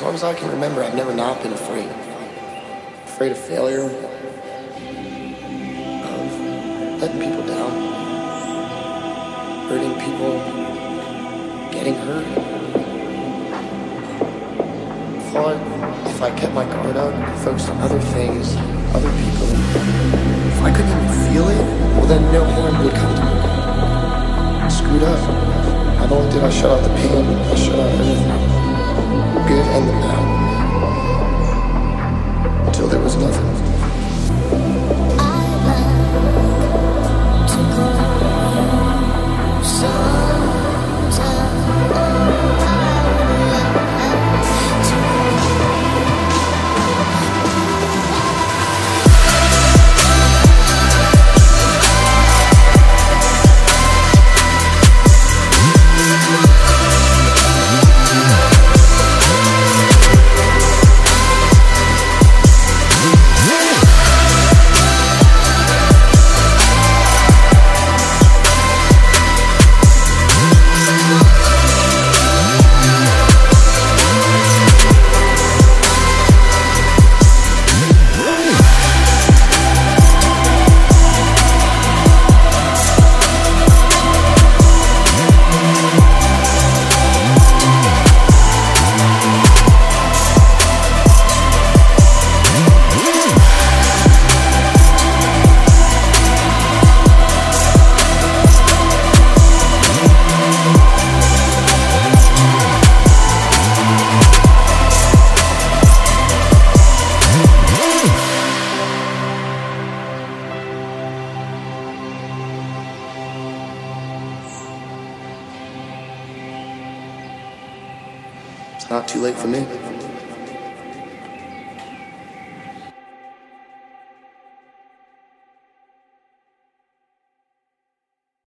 As long as I can remember, I've never not been afraid. Afraid of failure, of letting people down, hurting people, getting hurt. I thought if I kept my guard up and focused on other things, other people, if I couldn't even feel it, well then no harm would come to me. I screwed up. Not only did I shut out the pain, I shut out everything, good and the bad, until there was nothing. Not too late for me.